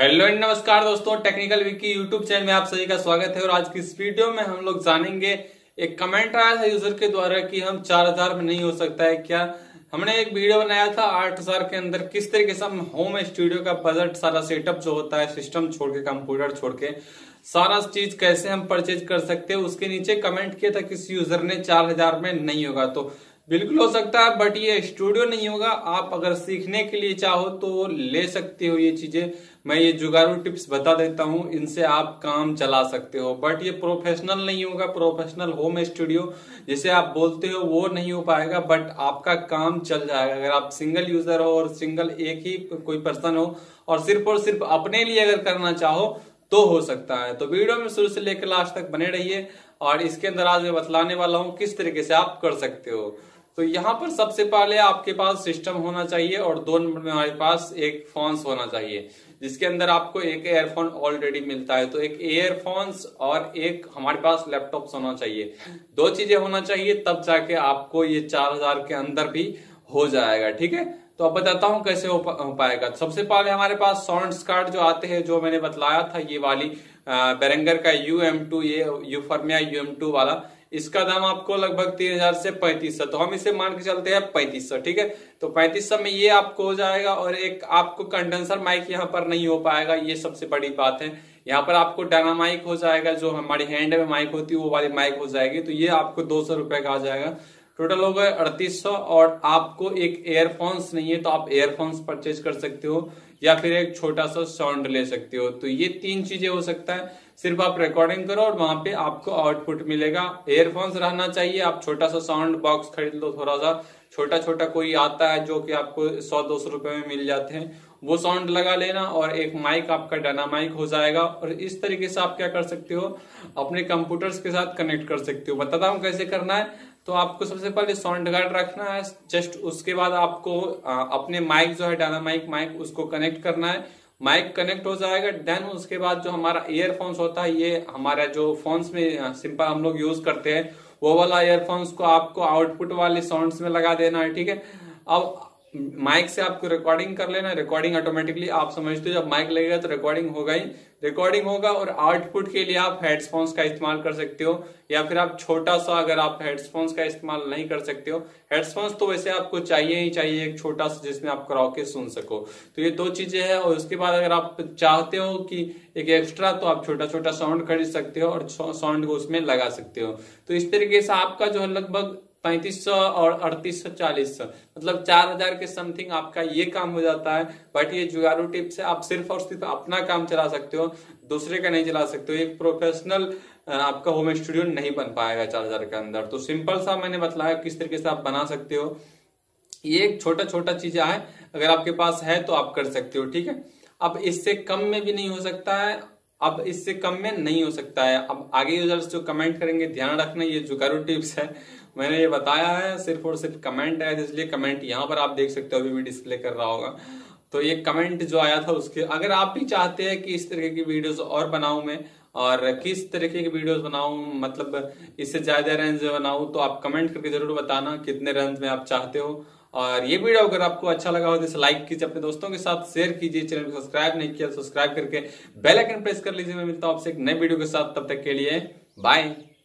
Hello and नमस्कार दोस्तों, technical Vicky YouTube channel में आप सभी का स्वागत है। और आज की इस वीडियो में हम लोग जानेंगे, एक कमेंट आया था यूजर के द्वारा कि हम 4000 में नहीं हो सकता है क्या। हमने एक वीडियो बनाया था 8000 के अंदर किस तरीके से हम होम स्टूडियो का बजट, सारा सेटअप जो होता है, सिस्टम छोड़ के, कंप्यूटर छोड़ के, सारा चीज कैसे हम परचेज कर सकते हैं। उसके नीचे कमेंट किया था किसी यूजर ने 4000 में नहीं होगा, तो बिल्कुल हो सकता है, बट ये स्टूडियो नहीं होगा। आप अगर सीखने के लिए चाहो तो ले सकते हो ये चीजें, मैं ये जुगाड़ू टिप्स बता देता हूँ, इनसे आप काम चला सकते हो, बट ये प्रोफेशनल नहीं होगा। प्रोफेशनल होम स्टूडियो जिसे आप बोलते हो वो नहीं हो पाएगा, बट आपका काम चल जाएगा। अगर आप सिंगल यूजर हो और सिंगल एक ही कोई पर्सन हो और सिर्फ अपने लिए अगर करना चाहो तो हो सकता है। तो वीडियो में शुरू से लेकर लास्ट तक बने रहिए, और इसके अंदर आज मैं बतलाने वाला हूँ किस तरीके से आप कर सकते हो। तो यहाँ पर सबसे पहले आपके पास सिस्टम होना चाहिए, और 2 नंबर में हमारे पास एक फोन्स होना चाहिए, जिसके अंदर आपको एक एयरफोन ऑलरेडी मिलता है। तो एक एयरफोन्स और एक हमारे पास लैपटॉप होना चाहिए, 2 चीजें होना चाहिए, तब जाके आपको ये 4000 के अंदर भी हो जाएगा। ठीक है, तो अब बताता हूँ कैसे हो पाएगा। सबसे पहले हमारे पास साउंड कार्ड जो आते हैं, जो मैंने बतलाया था, ये वाली बेरेंगर का UM2, ये यूफर्मिया UM2 वाला, इसका दाम आपको लगभग 3000 से 3500, तो हम इसे मान के चलते हैं 3500। ठीक है, तो 3500 में ये आपको हो जाएगा। और एक आपको कंडेंसर माइक यहाँ पर नहीं हो पाएगा, ये सबसे बड़ी बात है। यहाँ पर आपको डायनामाइक हो जाएगा, जो हमारी हैंड में माइक होती है वो वाली माइक हो जाएगी, तो ये आपको 200 रुपए का आ जाएगा। टोटल हो गए 3800। और आपको एक एयरफोन्स नहीं है तो आप एयरफोन्स परचेज कर सकते हो, या फिर एक छोटा सा साउंड ले सकते हो। तो ये 3 चीजें हो सकता है, सिर्फ आप रिकॉर्डिंग करो और वहां पे आपको आउटपुट मिलेगा। एयरफोन्स रहना चाहिए, आप छोटा सा साउंड बॉक्स खरीद लो, थोड़ा सा छोटा छोटा कोई आता है जो कि आपको 100-200 रुपए में मिल जाते हैं, वो साउंड लगा लेना। और एक माइक आपका डायनामाइक हो जाएगा। और इस तरीके से आप क्या कर सकते हो, अपने कंप्यूटर्स के साथ कनेक्ट कर सकते हो। बताता हूँ कैसे करना है। तो आपको सबसे पहले साउंड कार्ड रखना है, जस्ट उसके बाद आपको अपने माइक जो है डायनामाइक माइक उसको कनेक्ट करना है। माइक कनेक्ट हो जाएगा, देन उसके बाद जो हमारा ईयरफोन्स होता है, ये हमारा जो फोन्स में सिंपल हम लोग यूज करते हैं वो वाला ईयरफोन्स को आपको आउटपुट वाले साउंड्स में लगा देना है। ठीक है, अब माइक से आपको रिकॉर्डिंग कर लेना है। रिकॉर्डिंग ऑटोमेटिकली आप समझते हो, जब माइक लगेगा तो रिकॉर्डिंग होगा ही, रिकॉर्डिंग होगा। और आउटपुट के लिए आप हेडफोन्स का इस्तेमाल कर सकते हो, या फिर आप छोटा सा, अगर आप हेडफोन्स का इस्तेमाल नहीं कर सकते हो, हेडफोन्स तो वैसे आपको चाहिए ही चाहिए, एक छोटा सा जिसमें आप कराओके सुन सको। तो ये 2 चीजें हैं। और उसके बाद अगर आप चाहते हो कि एक एक्स्ट्रा, तो आप छोटा छोटा साउंड खरीद सकते हो और साउंड को उसमें लगा सकते हो। तो इस तरीके से आपका जो है लगभग 3500 और 3840, मतलब 4000 के समथिंग आपका ये काम हो जाता है। बट ये जुगाड़ू टिप्स से आप सिर्फ और सिर्फ अपना काम चला सकते हो, दूसरे का नहीं चला सकते हो। एक प्रोफेशनल आपका होम स्टूडियो नहीं बन पाएगा 4000 के अंदर। तो सिंपल सा मैंने बताया किस तरीके से आप बना सकते हो। ये एक छोटा छोटा चीज है, अगर आपके पास है तो आप कर सकते हो। ठीक है, अब इससे कम में भी नहीं हो सकता है, अब इससे कम में नहीं हो सकता है। अब आगे यूजर्स जो कमेंट करेंगे, ध्यान रखना ये जुगाड़ू टिप्स है, मैंने ये बताया है, सिर्फ और सिर्फ कमेंट आया, इसलिए कमेंट यहाँ पर आप देख सकते हो, अभी भी डिस्प्ले कर रहा होगा। तो ये कमेंट जो आया था उसके, अगर आप भी चाहते हैं कि इस तरीके की वीडियोस और बनाऊं मैं, और किस तरीके की वीडियोस बनाऊं, मतलब इससे ज्यादा रेंज में बनाऊं, तो आप कमेंट करके जरूर बताना कितने रेंज में आप चाहते हो। और ये वीडियो अगर आपको अच्छा लगा हो तो इसे लाइक कीजिए, अपने दोस्तों के साथ शेयर कीजिए, चैनल को सब्सक्राइब नहीं किया सब्सक्राइब करके बेल आइकन प्रेस कर लीजिए। मैं मिलता हूं आपसे एक नए वीडियो के साथ, तब तक के लिए बाय।